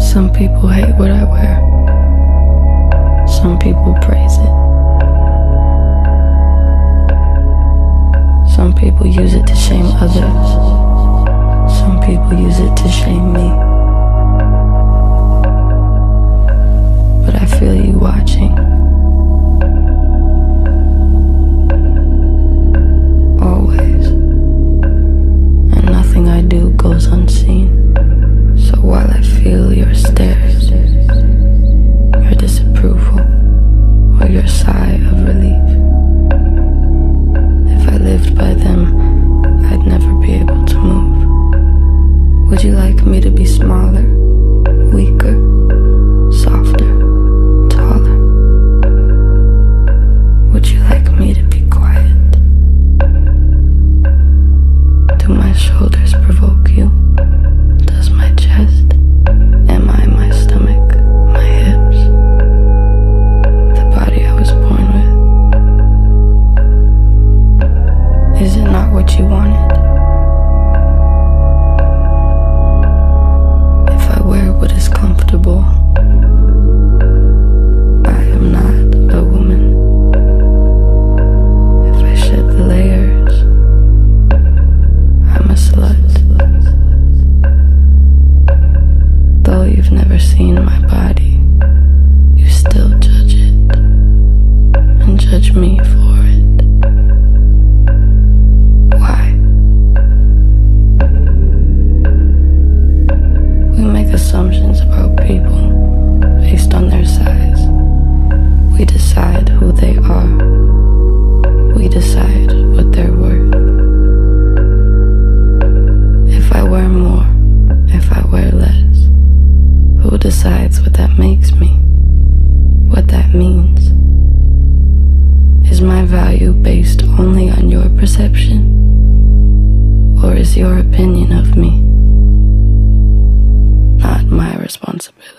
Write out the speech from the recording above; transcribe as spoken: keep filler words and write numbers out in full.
Some people hate what I wear. Some people praise it. Some people use it to shame others. Some people use it to shame me. But I feel you watching. Always. And nothing I do goes unseen. So while I feel your stares, your disapproval, or your sigh of relief, if I lived by them, I'd never be able to move. Would you like me to be smaller, weaker, softer, taller? Would you like me to be quiet? Do my shoulders provoke you? Does my chest? Am I my stomach? My hips? The body I was born with? Is it not what you wanted? If I wear what is comfortable, I am not a woman. If I shed the layers, I'm a slut. Though you've never seen my body, you still judge it, and judge me for it. Why? We make assumptions about people based on their size. We decide who they are. We decide what they're worth. If I wear more, if I wear less, who decides what that makes me? What that means? Is my value based only on your perception? Or is your opinion of me not my responsibility?